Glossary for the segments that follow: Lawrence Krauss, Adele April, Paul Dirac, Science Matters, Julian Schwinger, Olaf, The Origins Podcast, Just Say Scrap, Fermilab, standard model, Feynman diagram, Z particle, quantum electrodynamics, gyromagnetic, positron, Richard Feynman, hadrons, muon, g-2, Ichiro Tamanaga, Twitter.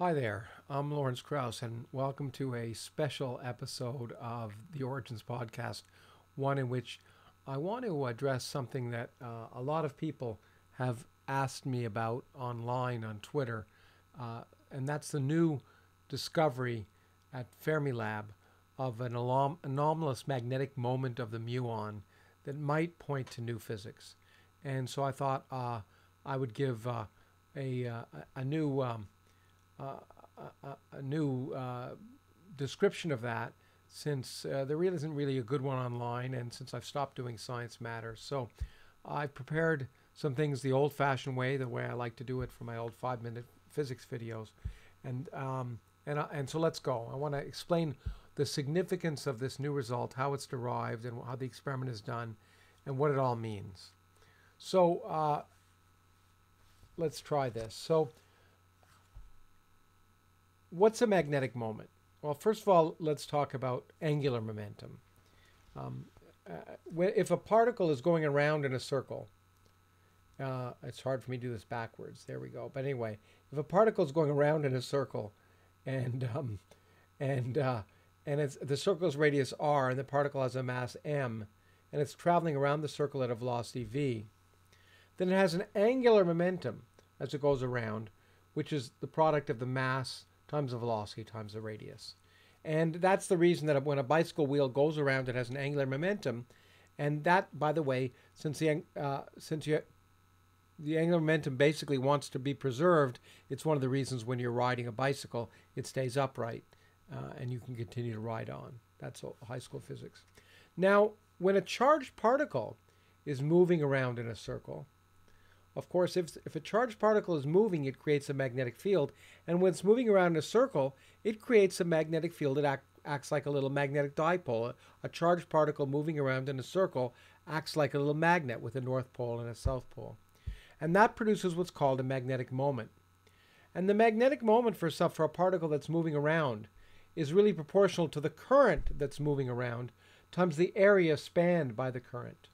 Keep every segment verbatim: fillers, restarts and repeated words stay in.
Hi there, I'm Lawrence Krauss, and welcome to a special episode of the Origins Podcast, one in which I want to address something that uh, a lot of people have asked me about online on Twitter, uh, and that's the new discovery at Fermilab of an anom anomalous magnetic moment of the muon that might point to new physics. And so I thought uh, I would give uh, a, uh, a new... Um, Uh, a, a new uh, description of that, since uh, there really isn't really a good one online, and since I've stopped doing Science Matters. So I've prepared some things the old-fashioned way, the way I like to do it for my old five-minute physics videos. And, um, and, and so let's go. I want to explain the significance of this new result, how it's derived, and how the experiment is done, and what it all means. So uh, let's try this. So what's a magnetic moment? Well, first of all, let's talk about angular momentum. Um, uh, if a particle is going around in a circle, uh, it's hard for me to do this backwards. There we go. But anyway, if a particle is going around in a circle, and um, and uh, and it's, the circle's radius r, and the particle has a mass m, and it's traveling around the circle at a velocity v, then it has an angular momentum as it goes around, which is the product of the mass times the velocity times the radius. And that's the reason that when a bicycle wheel goes around, it has an angular momentum. And that, by the way, since the, uh, since you, the angular momentum basically wants to be preserved, it's one of the reasons when you're riding a bicycle, it stays upright uh, and you can continue to ride on. That's high school physics. Now, when a charged particle is moving around in a circle, of course, if, if a charged particle is moving, it creates a magnetic field. And when it's moving around in a circle, it creates a magnetic field that act, acts like a little magnetic dipole. A, a charged particle moving around in a circle acts like a little magnet with a north pole and a south pole. And that produces what's called a magnetic moment. And the magnetic moment for, for a particle that's moving around is really proportional to the current that's moving around times the area spanned by the current.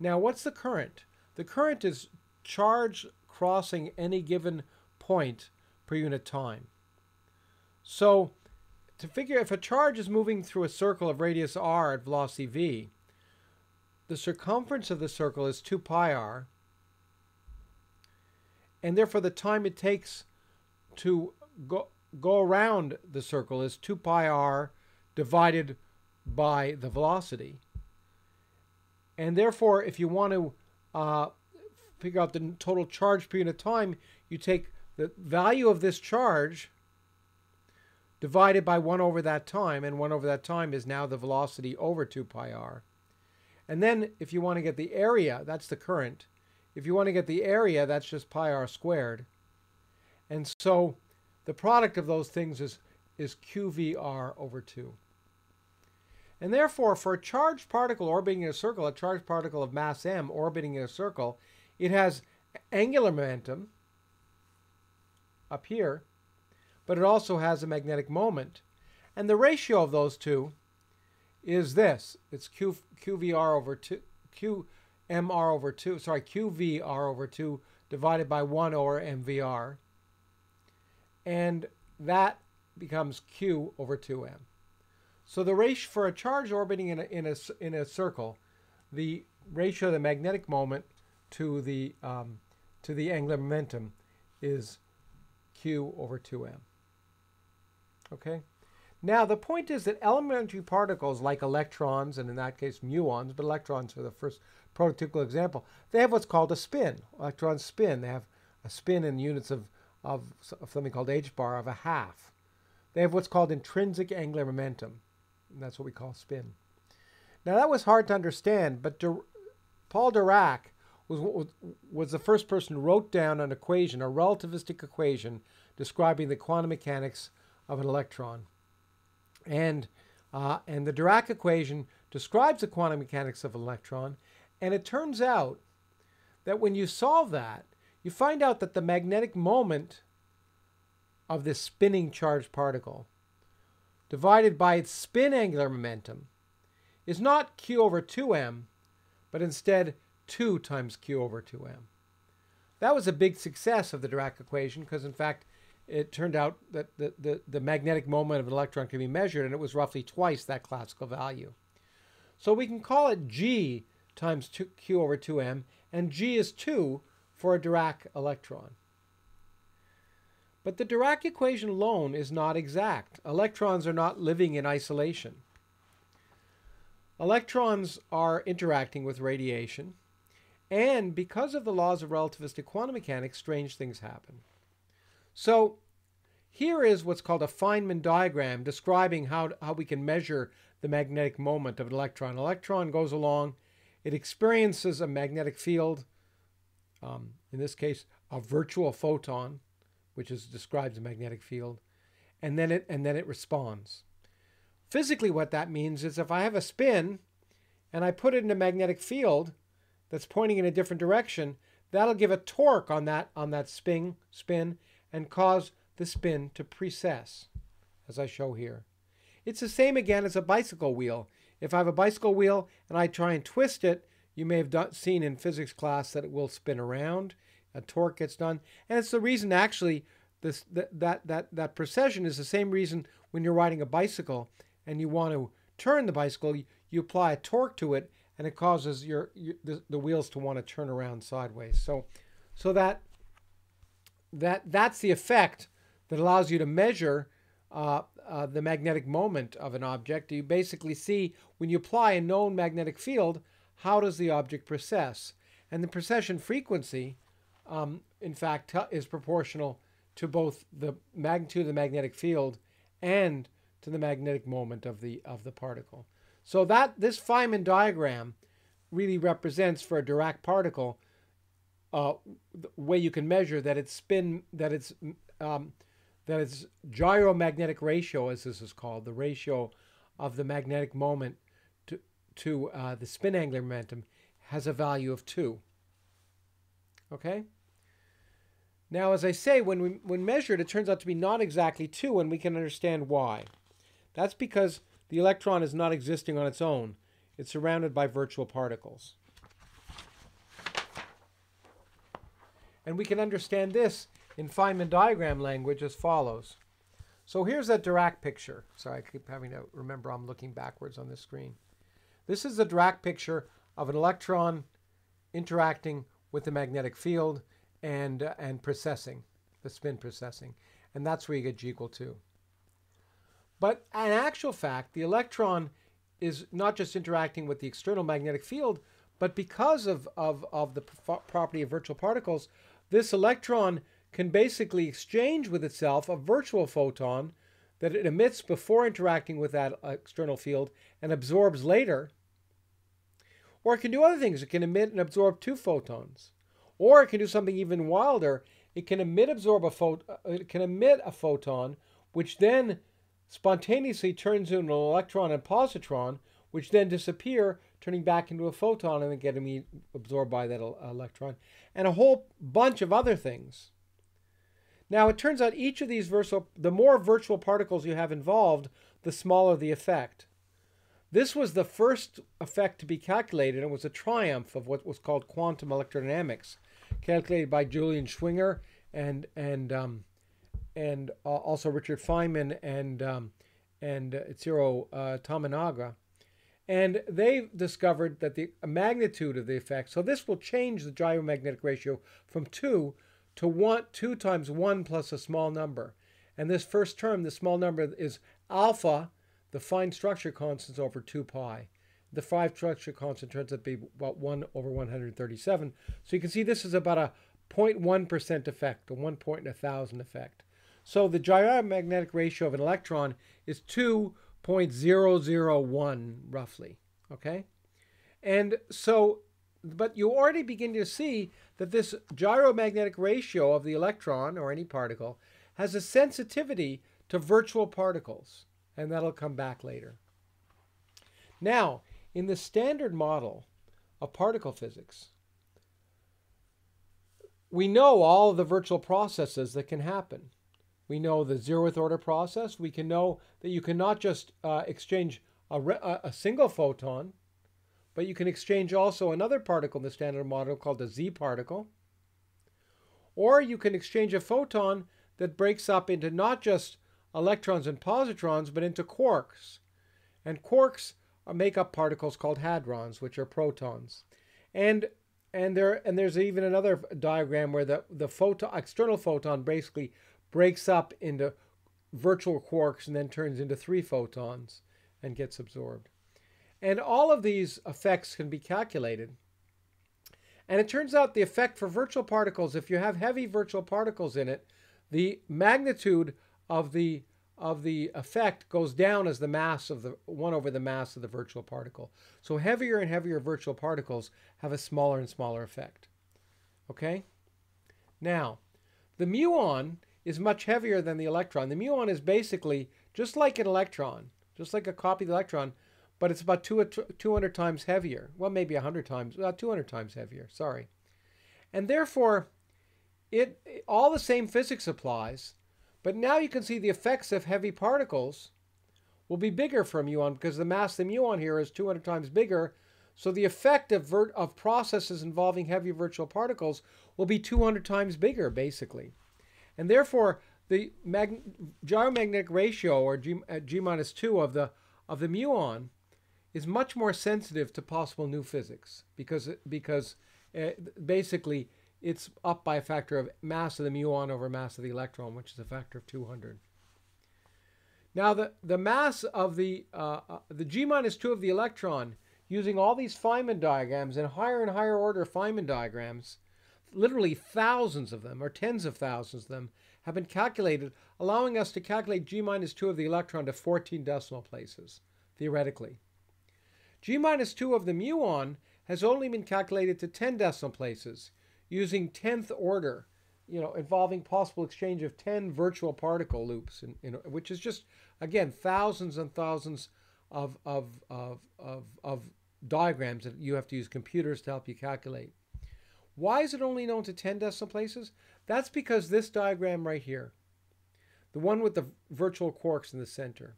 Now, what's the current? The current is charge crossing any given point per unit time. So to figure if a charge is moving through a circle of radius r at velocity v, the circumference of the circle is two pi r, and therefore the time it takes to go, go around the circle is two pi r divided by the velocity. And therefore, if you want to Uh, figure out the total charge per unit time, you take the value of this charge divided by one over that time, and one over that time is now the velocity over two pi r. And then if you want to get the area, that's the current. If you want to get the area, that's just pi r squared. And so the product of those things is, is q v r over two. And therefore, for a charged particle orbiting in a circle, a charged particle of mass m orbiting in a circle, it has angular momentum up here, but it also has a magnetic moment. And the ratio of those two is this. It's Q, QVR over two, QMR over two, sorry, Q V R over two divided by one over M V R. And that becomes Q over two m. So the ratio for a charge orbiting in a, in a, in a circle, the ratio of the magnetic moment to the, um, to the angular momentum is q over two m. Okay? Now, the point is that elementary particles like electrons, and in that case muons, but electrons are the first prototypical example, they have what's called a spin. Electrons spin. They have a spin in units of, of something called h-bar of a half. They have what's called intrinsic angular momentum. And that's what we call spin. Now, that was hard to understand, but Dir Paul Dirac was, was the first person who wrote down an equation, a relativistic equation, describing the quantum mechanics of an electron. And, uh, and the Dirac equation describes the quantum mechanics of an electron. And it turns out that when you solve that, you find out that the magnetic moment of this spinning charged particle divided by its spin angular momentum is not q over two m, but instead two times q over two m. That was a big success of the Dirac equation because, in fact, it turned out that the, the, the magnetic moment of an electron can be measured, and it was roughly twice that classical value. So we can call it G times Q over two m, and G is two for a Dirac electron. But the Dirac equation alone is not exact. Electrons are not living in isolation. Electrons are interacting with radiation, and because of the laws of relativistic quantum mechanics, strange things happen. So here is what's called a Feynman diagram describing how, how we can measure the magnetic moment of an electron. An electron goes along, it experiences a magnetic field, um, in this case a virtual photon, which is, describes a magnetic field, and then it, and then it responds. Physically, what that means is if I have a spin and I put it in a magnetic field that's pointing in a different direction, that'll give a torque on that, on that spin, spin and cause the spin to precess, as I show here. It's the same again as a bicycle wheel. If I have a bicycle wheel and I try and twist it, you may have done, seen in physics class that it will spin around. A torque gets done, and it's the reason actually this th that that that precession is the same reason when you're riding a bicycle and you want to turn the bicycle, you, you apply a torque to it, and it causes your, your the, the wheels to want to turn around sideways. So, so that that that's the effect that allows you to measure uh, uh, the magnetic moment of an object. You basically see when you apply a known magnetic field, how does the object precess, and the precession frequency. Um, in fact, is proportional to both the magnitude of the magnetic field and to the magnetic moment of the of the particle. So that this Feynman diagram really represents for a Dirac particle uh, the way you can measure that its spin, that its um, that its gyromagnetic ratio, as this is called, the ratio of the magnetic moment to to uh, the spin angular momentum, has a value of two. Okay. Now, as I say, when we, when measured, it turns out to be not exactly two, and we can understand why. That's because the electron is not existing on its own. It's surrounded by virtual particles. And we can understand this in Feynman diagram language as follows. So here's that Dirac picture. Sorry, I keep having to remember I'm looking backwards on this screen. This is the Dirac picture of an electron interacting with the magnetic field and, uh, and precessing, the spin precessing. And that's where you get G equal two. But in actual fact, the electron is not just interacting with the external magnetic field, but because of, of, of the property of virtual particles, this electron can basically exchange with itself a virtual photon that it emits before interacting with that external field and absorbs later. Or it can do other things. It can emit and absorb two photons. Or it can do something even wilder. It can emit absorb a phot it can emit a photon, which then spontaneously turns into an electron and positron, which then disappear, turning back into a photon and then getting absorbed by that electron, and a whole bunch of other things. Now, it turns out each of these virtual, the more virtual particles you have involved, the smaller the effect. This was the first effect to be calculated, and was a triumph of what was called quantum electrodynamics, calculated by Julian Schwinger and and um, and uh, also Richard Feynman and um, and Ichiro uh, Tamanaga, and they discovered that the magnitude of the effect. So this will change the gyromagnetic ratio from two to one, two times one plus a small number, and this first term, the small number, is alpha. The fine structure constant is over two pi. The five structure constant turns out to be about one over one hundred thirty-seven. So you can see this is about a zero point one percent effect, a one point in a thousand effect. So the gyromagnetic ratio of an electron is two point zero zero one roughly, okay? And so, but you already begin to see that this gyromagnetic ratio of the electron or any particle has a sensitivity to virtual particles. And that'll come back later. Now, in the standard model of particle physics, we know all of the virtual processes that can happen. We know the zeroth order process. We can know that you cannot just uh, exchange a, re a single photon, but you can exchange also another particle in the standard model called the Z particle. Or you can exchange a photon that breaks up into not just electrons and positrons, but into quarks. And quarks make up particles called hadrons, which are protons. And and there and there's even another diagram where the the photo, external photon basically breaks up into virtual quarks and then turns into three photons and gets absorbed. And all of these effects can be calculated. And it turns out the effect for virtual particles, if you have heavy virtual particles in it, the magnitude of the of the effect goes down as the mass of the one over the mass of the virtual particle. So heavier and heavier virtual particles have a smaller and smaller effect. Okay? Now, the muon is much heavier than the electron. The muon is basically just like an electron, just like a copy of the electron, but it's about two hundred times heavier. Well, maybe one hundred times, about two hundred times heavier, sorry. And therefore, it all the same physics applies. But now you can see the effects of heavy particles will be bigger for a muon because the mass of the muon here is two hundred times bigger. So the effect of, vert of processes involving heavy virtual particles will be two hundred times bigger, basically. And therefore, the mag gyromagnetic ratio, or G, uh, G minus two of the, of the muon, is much more sensitive to possible new physics because, because uh, basically, it's up by a factor of mass of the muon over mass of the electron, which is a factor of two hundred. Now, the, the mass of the, uh, uh, the g minus two of the electron, using all these Feynman diagrams and higher and higher order Feynman diagrams, literally thousands of them, or tens of thousands of them, have been calculated, allowing us to calculate g minus two of the electron to fourteen decimal places, theoretically. G minus two of the muon has only been calculated to ten decimal places, using tenth order, you know, involving possible exchange of ten virtual particle loops, in, in, which is just, again, thousands and thousands of, of, of, of, of diagrams that you have to use computers to help you calculate. Why is it only known to ten decimal places? That's because this diagram right here, the one with the virtual quarks in the center,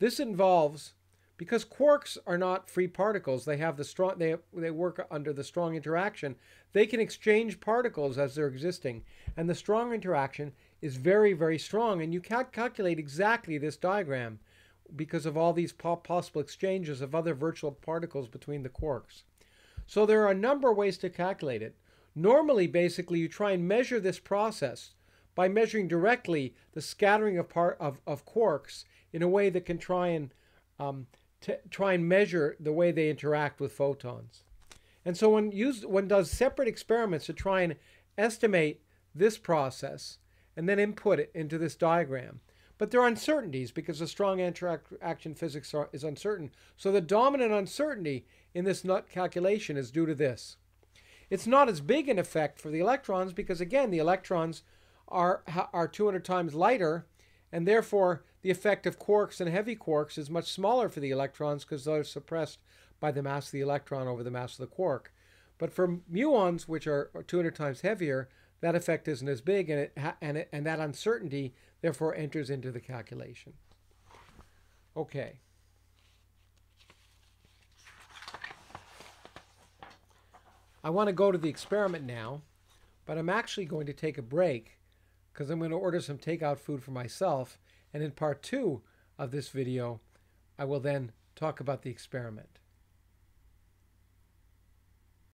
this involves, because quarks are not free particles, they have the strong, they, they work under the strong interaction. They can exchange particles as they're existing. And the strong interaction is very, very strong. And you can't calculate exactly this diagram because of all these po possible exchanges of other virtual particles between the quarks. So there are a number of ways to calculate it. Normally, basically, you try and measure this process by measuring directly the scattering of, par of, of quarks in a way that can try and um, to try and measure the way they interact with photons. And so one, used, one does separate experiments to try and estimate this process and then input it into this diagram. But there are uncertainties because the strong interaction physics are, is uncertain. So the dominant uncertainty in this nut calculation is due to this. It's not as big an effect for the electrons because, again, the electrons are, are two hundred times lighter, and therefore the effect of quarks and heavy quarks is much smaller for the electrons because they're suppressed by the mass of the electron over the mass of the quark. But for muons, which are two hundred times heavier, that effect isn't as big, and, it ha and, it, and that uncertainty, therefore, enters into the calculation. Okay. I want to go to the experiment now, but I'm actually going to take a break because I'm going to order some takeout food for myself. And in part two of this video, I will then talk about the experiment.